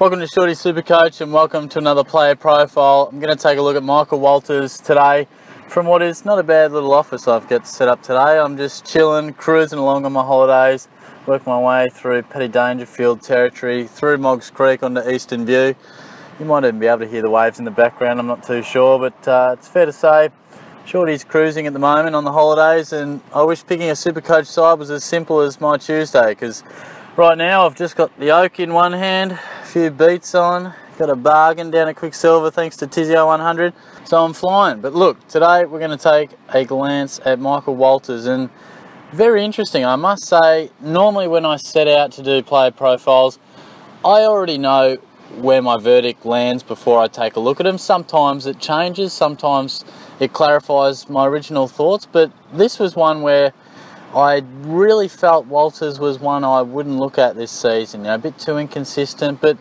Welcome to Shorty Supercoach and welcome to another player profile. I'm going to take a look at Michael Walters today from what is not a bad little office I've got set up today. I'm just chilling, cruising along on my holidays, work my way through Petty Dangerfield territory, through Moggs Creek onto Eastern View. You might even be able to hear the waves in the background, I'm not too sure, but it's fair to say Shorty's cruising at the moment on the holidays, and I wish picking a Supercoach side was as simple as my Tuesday, because right now I've just got the Oak in one hand, a few beats on, got a bargain down at Quicksilver thanks to Tizio 100, so I'm flying. But look, today we're going to take a glance at Michael Walters, and very interesting, I must say. Normally when I set out to do player profiles, I already know where my verdict lands before I take a look at them. Sometimes it changes, sometimes it clarifies my original thoughts, but this was one where I really felt Walters was one I wouldn't look at this season, you know, a bit too inconsistent. But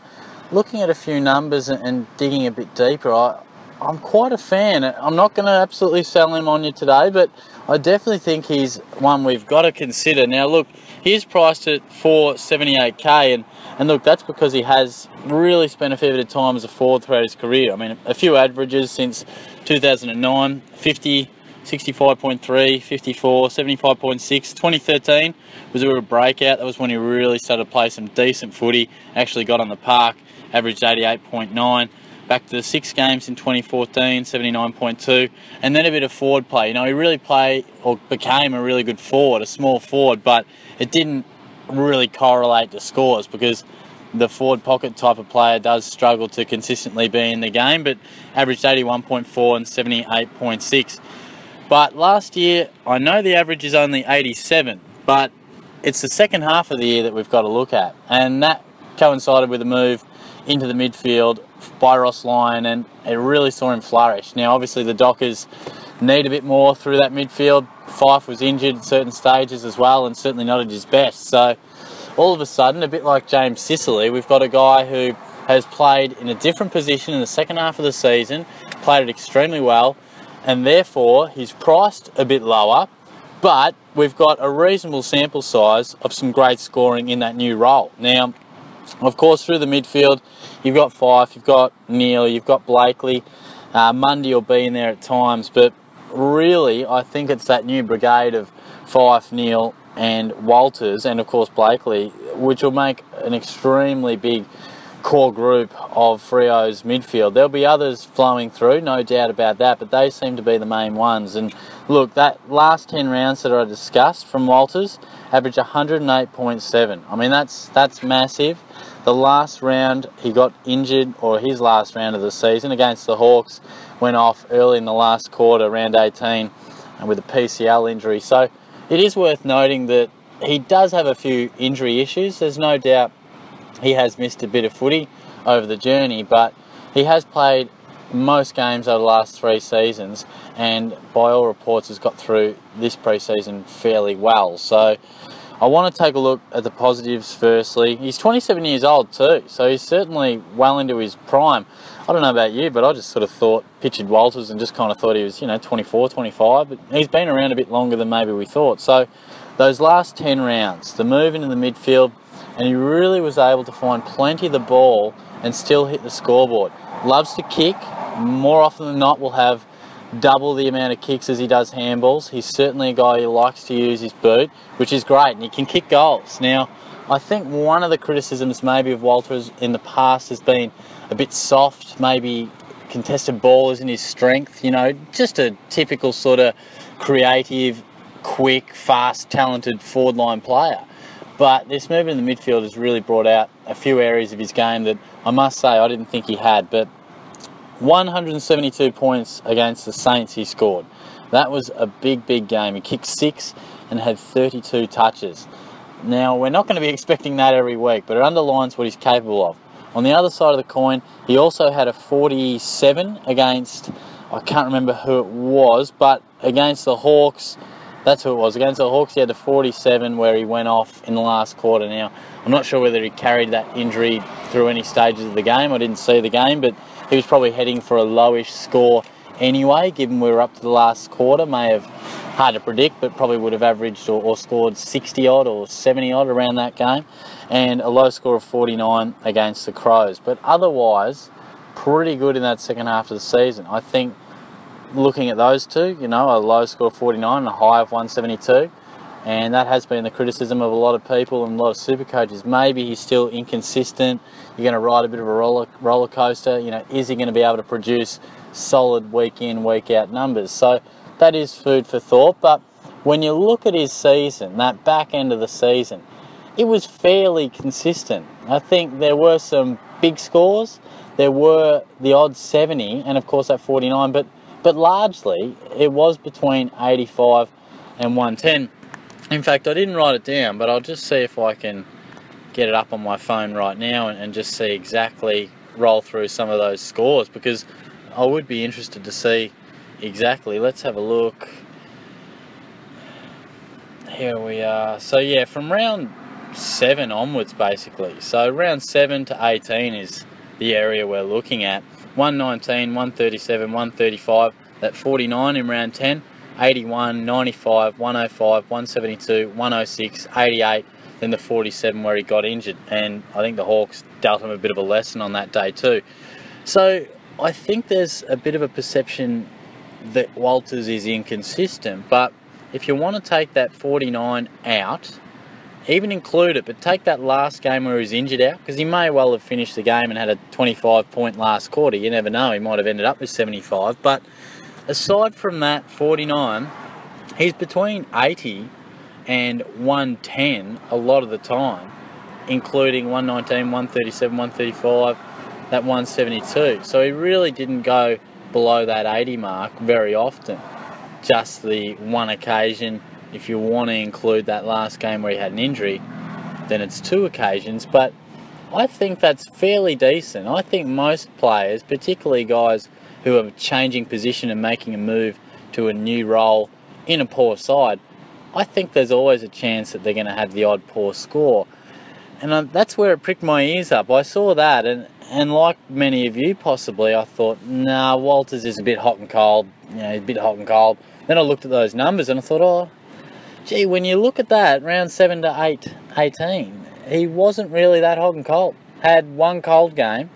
looking at a few numbers and digging a bit deeper, I'm quite a fan. I'm not going to absolutely sell him on you today, but I definitely think he's one we've got to consider. Now look, he's priced at $478k, and look, that's because he has really spent a fair bit of time as a forward throughout his career. I mean, a few averages since 2009, 50, 65.3, 54, 75.6, 2013 was a breakout. That was when he really started to play some decent footy, actually got on the park, averaged 88.9, back to the 6 games in 2014, 79.2, and then a bit of forward play. You know, he really became a really good forward, a small forward, but it didn't really correlate to scores because the forward pocket type of player does struggle to consistently be in the game, but averaged 81.4 and 78.6. But last year, I know the average is only 87, but it's the second half of the year that we've got to look at. And that coincided with a move into the midfield by Ross Lyon, and it really saw him flourish. Now, obviously, the Dockers need a bit more through that midfield. Fife was injured at certain stages as well, and certainly not at his best. So all of a sudden, a bit like James Sicily, we've got a guy who has played in a different position in the second half of the season, played it extremely well, and therefore he's priced a bit lower, but we've got a reasonable sample size of some great scoring in that new role. Now, of course, through the midfield, you've got Fife, you've got Neil, you've got Blakely, Mundy will be in there at times, but really I think it's that new brigade of Fife, Neil and Walters, and of course Blakely, which will make an extremely big core group of Frio's midfield. There'll be others flowing through, no doubt about that, but they seem to be the main ones. And look, that last 10 rounds that I discussed from Walters average 108.7. I mean, that's massive. The last round he got injured, or his last round of the season against the Hawks, went off early in the last quarter, round 18, and with a PCL injury. So it is worth noting that he does have a few injury issues. There's no doubt he has missed a bit of footy over the journey, but he has played most games over the last 3 seasons, and by all reports has got through this pre-season fairly well. So I want to take a look at the positives firstly. He's 27 years old too, so he's certainly well into his prime. I don't know about you, but I just sort of pictured Walters and just kind of thought he was, you know, 24, 25, but he's been around a bit longer than maybe we thought. So those last 10 rounds, the move into the midfield, and he really was able to find plenty of the ball and still hit the scoreboard. Loves to kick. More often than not will have double the amount of kicks as he does handballs. He's certainly a guy who likes to use his boot, which is great, and he can kick goals. Now, I think one of the criticisms maybe of Walters in the past has been a bit soft, maybe contested ball isn't his strength, you know, just a typical sort of creative, quick, fast, talented forward line player. But this move in the midfield has really brought out a few areas of his game that I must say I didn't think he had. But 172 points against the Saints he scored. That was a big, big game. He kicked 6 and had 32 touches. Now, we're not going to be expecting that every week, but it underlines what he's capable of. On the other side of the coin, he also had a 47 against, I can't remember who it was, but against the Hawks. That's who it was. Against the Hawks, he had a 47 where he went off in the last quarter. Now, I'm not sure whether he carried that injury through any stages of the game. I didn't see the game, but he was probably heading for a lowish score anyway, given we were up to the last quarter. May have, hard to predict, but probably would have averaged or scored 60-odd or 70-odd around that game. And a low score of 49 against the Crows. But otherwise, pretty good in that second half of the season. I think looking at those two, you know, a low score of 49 and a high of 172. And that has been the criticism of a lot of people and a lot of super coaches. Maybe he's still inconsistent. You're going to ride a bit of a roller coaster. You know, is he going to be able to produce solid week in, week out numbers? So that is food for thought. But when you look at his season, that back end of the season, it was fairly consistent. I think there were some big scores. There were the odd 70 and, of course, that 49. But largely, it was between 85 and 110. In fact, I didn't write it down, but I'll just see if I can get it up on my phone right now and just see exactly, roll through some of those scores, because I would be interested to see exactly. Let's have a look. Here we are. So, yeah, from round 7 onwards, basically. So, round 7 to 18 is the area we're looking at. 119, 137, 135, that 49 in round 10. 81, 95, 105, 172, 106, 88, then the 47 where he got injured. And I think the Hawks dealt him a bit of a lesson on that day too. So I think there's a bit of a perception that Walters is inconsistent, but if you want to take that 49 out, even include it, but take that last game where he was injured out, because he may well have finished the game and had a 25-point last quarter. You never know, he might have ended up with 75, but aside from that 49, he's between 80 and 110 a lot of the time, including 119, 137, 135, that 172. So he really didn't go below that 80 mark very often. Just the one occasion, if you want to include that last game where he had an injury, then it's two occasions. But I think that's fairly decent. I think most players, particularly guys who are changing position and making a move to a new role in a poor side, I think there's always a chance that they're going to have the odd poor score. And that's where it pricked my ears up. I saw that, and like many of you possibly, I thought, nah, Walters is a bit hot and cold. You know, he's a bit hot and cold. Then I looked at those numbers and I thought, oh, gee, when you look at that, round 7 to 18, he wasn't really that hot and cold. Had one cold game.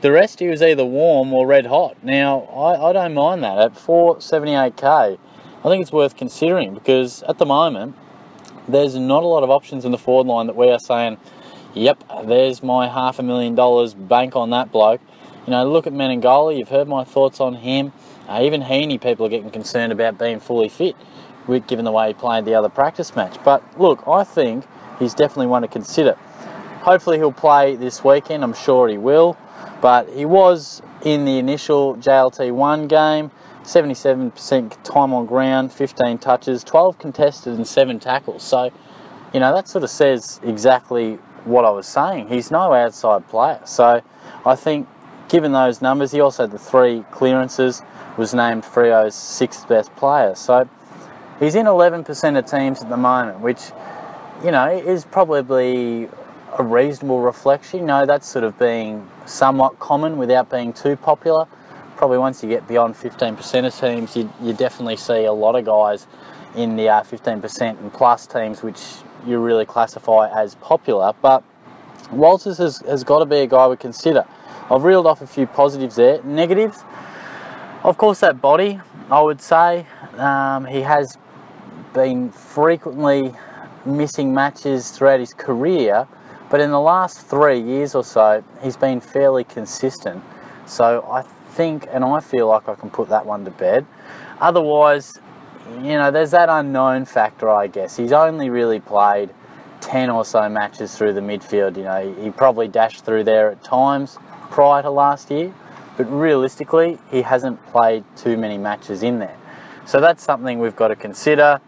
The rest, he was either warm or red hot. Now, I don't mind that. At 478k, I think it's worth considering, because at the moment, there's not a lot of options in the forward line that we are saying, yep, there's my $500,000, bank on that bloke. You know, look at Menangoli, you've heard my thoughts on him. Even Heaney, people are getting concerned about being fully fit, given the way he played the other practice match. But look, I think he's definitely one to consider. Hopefully he'll play this weekend, I'm sure he will. But he was in the initial JLT1 game, 77% time on ground, 15 touches, 12 contested and 7 tackles. So, you know, that sort of says exactly what I was saying. He's no outside player. So I think given those numbers, he also had the 3 clearances, was named Frio's 6th best player. So he's in 11% of teams at the moment, which, you know, is probably a reasonable reflection. You know, that's sort of being somewhat common without being too popular. Probably once you get beyond 15% of teams, you definitely see a lot of guys in the 15% and plus teams, which you really classify as popular. But Walters has got to be a guy we consider. I've reeled off a few positives there. Negatives, of course, that body, I would say. He has been frequently missing matches throughout his career, but in the last 3 years or so, he's been fairly consistent. So I think, and I feel like I can put that one to bed. Otherwise, you know, there's that unknown factor, I guess. He's only really played 10 or so matches through the midfield. You know, he probably dashed through there at times prior to last year, but realistically, he hasn't played too many matches in there. So that's something we've got to consider.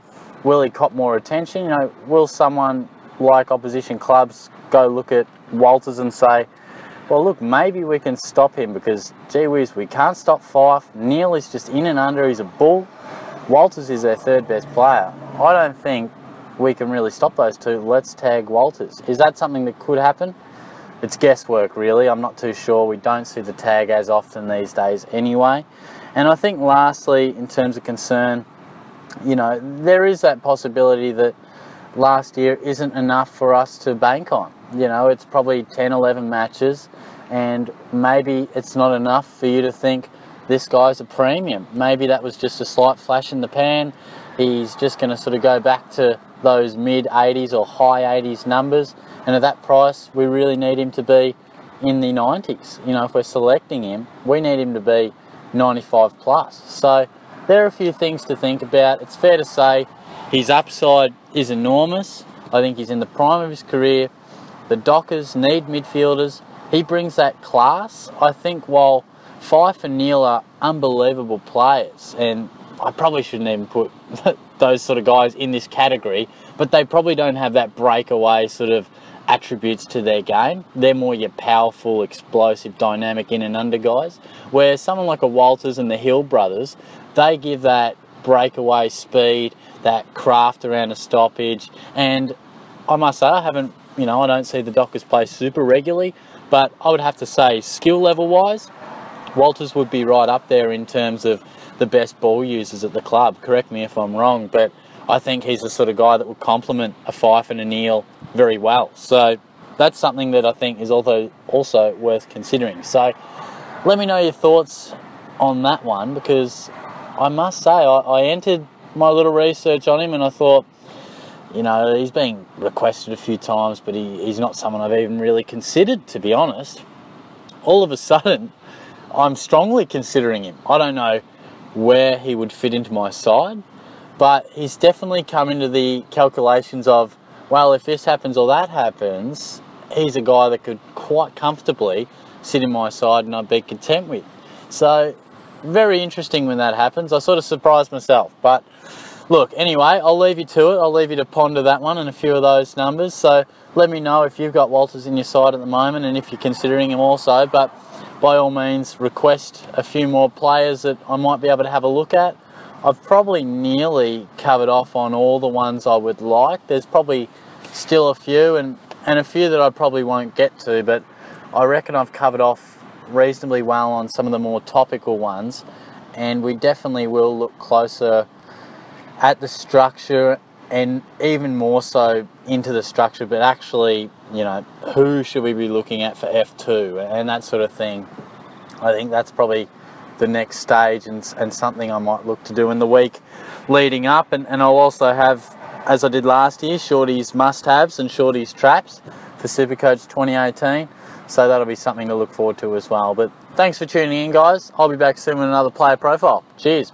Will he cop more attention? You know, will someone like opposition clubs go look at Walters and say, well, look, maybe we can stop him, because, gee whiz, we can't stop Fife. Neil is just in and under. He's a bull. Walters is their 3rd best player. I don't think we can really stop those two. Let's tag Walters. Is that something that could happen? it's guesswork really. I'm not too sure. We don't see the tag as often these days anyway. And I think lastly, in terms of concern, you know, there is that possibility that last year isn't enough for us to bank on. You know, it's probably 10, 11 matches and maybe it's not enough for you to think this guy's a premium. Maybe that was just a slight flash in the pan. He's just going to sort of go back to those mid-80s or high-80s numbers, and at that price we really need him to be in the 90s. You know, if we're selecting him, we need him to be 95 plus. So there are a few things to think about. It's fair to say his upside is enormous. I think he's in the prime of his career. The Dockers need midfielders. He brings that class. I think while Fife and Neil are unbelievable players, and I probably shouldn't even put those sort of guys in this category, but they probably don't have that breakaway sort of attributes to their game. They're more your powerful, explosive, dynamic in and under guys, where someone like a Walters and the Hill brothers, they give that breakaway speed, that craft around a stoppage. And I must say, I haven't, you know, I don't see the Dockers play super regularly, but I would have to say skill level wise, Walters would be right up there in terms of the best ball users at the club. Correct me if I'm wrong, but I think he's the sort of guy that would complement a Fife and a Neil very well. So that's something that I think is also worth considering. So let me know your thoughts on that one, because I must say I entered my little research on him and I thought, you know, he's been requested a few times, but he's not someone I've even really considered, to be honest. All of a sudden, I'm strongly considering him. I don't know where he would fit into my side, but he's definitely come into the calculations of, well, if this happens or that happens, he's a guy that could quite comfortably sit in my side and I'd be content with. So very interesting when that happens. I sort of surprised myself, but look, anyway, I'll leave you to it. I'll leave you to ponder that one and a few of those numbers. So let me know if you've got Walters in your side at the moment and if you're considering him also, but by all means, request a few more players that I might be able to have a look at. I've probably nearly covered off on all the ones I would like. There's probably still a few and a few that I probably won't get to, but I reckon I've covered off reasonably well on some of the more topical ones, and we definitely will look closer at the structure and even more so into the structure, but actually, you know, who should we be looking at for F2 and that sort of thing. I think that's probably the next stage and something I might look to do in the week leading up. And I'll also have, as I did last year, Shorty's must-haves and Shorty's traps for Supercoach 2018. So that'll be something to look forward to as well. But thanks for tuning in, guys. I'll be back soon with another player profile. Cheers.